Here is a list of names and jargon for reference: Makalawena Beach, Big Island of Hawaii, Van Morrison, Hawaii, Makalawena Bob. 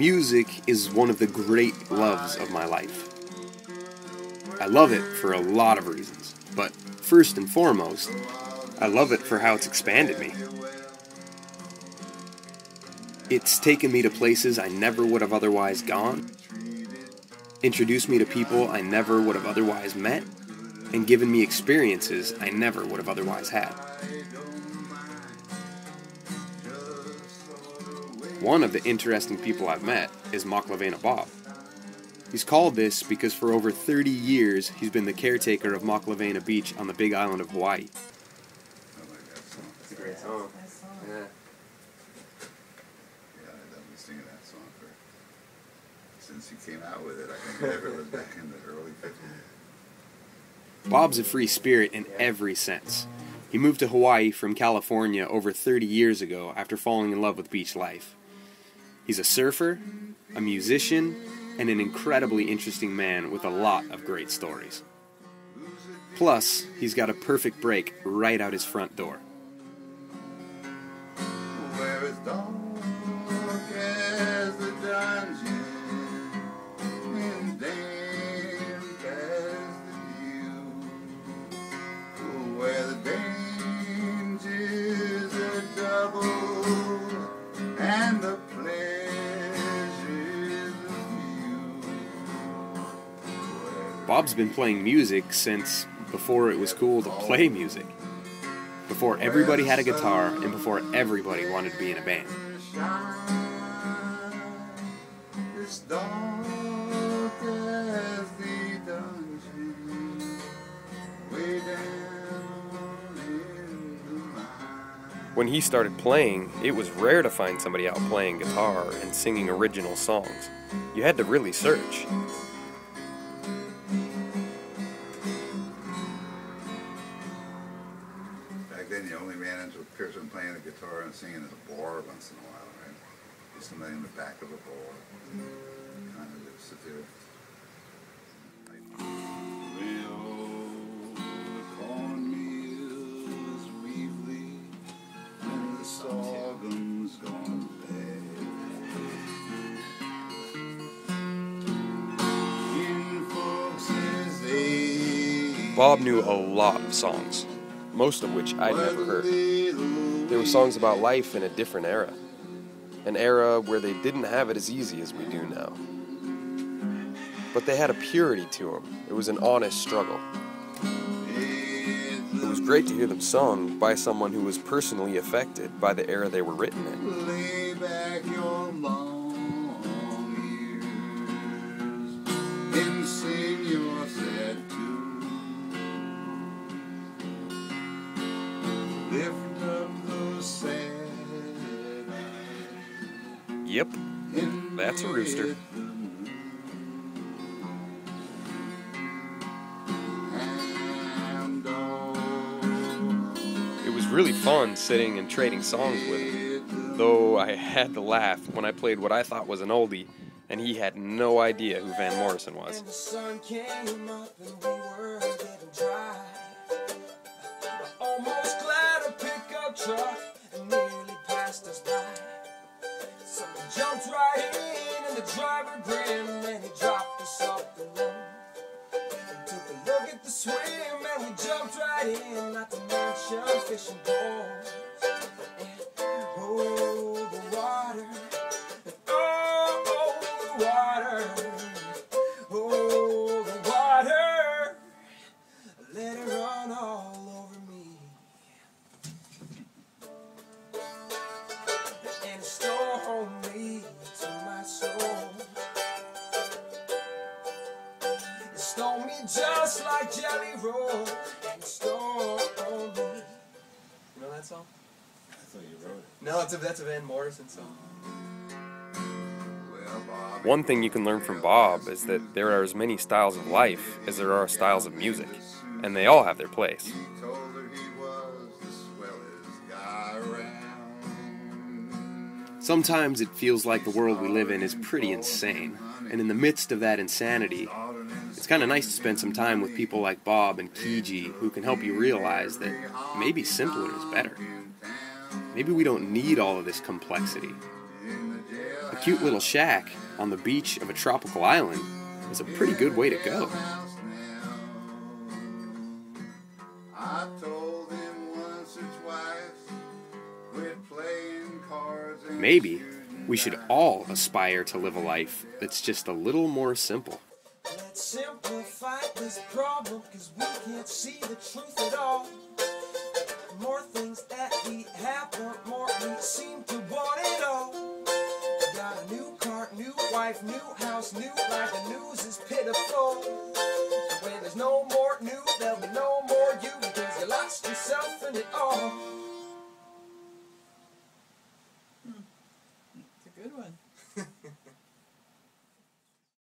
Music is one of the great loves of my life. I love it for a lot of reasons, but first and foremost, I love it for how it's expanded me. It's taken me to places I never would have otherwise gone, introduced me to people I never would have otherwise met, and given me experiences I never would have otherwise had. One of the interesting people I've met is Makalawena Bob. He's called this because for over 30 years he's been the caretaker of Makalawena Beach on the Big Island of Hawaii. Oh my God, that's a great song. Yeah. I've been singing that song since he came out with it. I think it ever was back in the early 50s. Bob's a free spirit in every sense. He moved to Hawaii from California over 30 years ago after falling in love with beach life. He's a surfer, a musician, and an incredibly interesting man with a lot of great stories. Plus, he's got a perfect break right out his front door. Bob's been playing music since before it was cool to play music, before everybody had a guitar and before everybody wanted to be in a band. When he started playing, it was rare to find somebody out playing guitar and singing original songs. You had to really search. Then you only ran into a person playing a guitar and singing at a bar once in a while, right? Just somebody in the back of a bar, kind of just sit there. Bob knew a lot of songs, most of which I'd never heard. They were songs about life in a different era. An era where they didn't have it as easy as we do now. But they had a purity to them. It was an honest struggle. It was great to hear them sung by someone who was personally affected by the era they were written in. Lay back your long ears and sing your sad tune. Yep, that's a rooster. It was really fun sitting and trading songs with him, though I had to laugh when I played what I thought was an oldie, and he had no idea who Van Morrison was. Jumped right in and the driver grinned and he dropped us off the road. We took a look at the swim and we jumped right in, not to mention fishing poles. And oh, the water. And oh, the water. Oh, the water. I let it run all over me. And it stole home. Just like jelly roll and store on me. You know that song? I thought you wrote it. No, that's a Van Morrison song. One thing you can learn from Bob is that there are as many styles of life as there are styles of music, and they all have their place. Sometimes it feels like the world we live in is pretty insane, and in the midst of that insanity, it's kind of nice to spend some time with people like Bob and Kiji who can help you realize that maybe simpler is better. Maybe we don't need all of this complexity. A cute little shack on the beach of a tropical island is a pretty good way to go. Maybe we should all aspire to live a life that's just a little more simple. Let's simplify this problem, 'cause we can't see the truth at all. More things that we have, want more, we seem to want it all. Got a new car, new wife, new house, new life, the news is pitiful. When there's no more new, there'll be no more you, because you lost yourself in it all. It's a good one.